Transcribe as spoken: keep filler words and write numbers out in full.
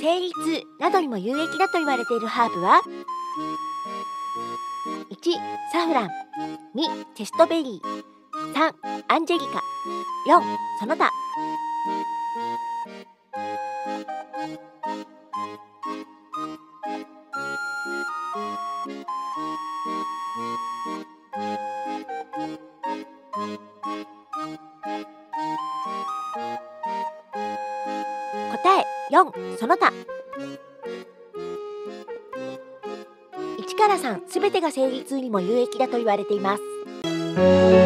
生理痛などにも有益だと言われているハーブは、いちサフラン、にチェストベリー、さんアンジェリカ、よんその他。答えよんその他。いちからさんすべてが生理痛にも有益だと言われています。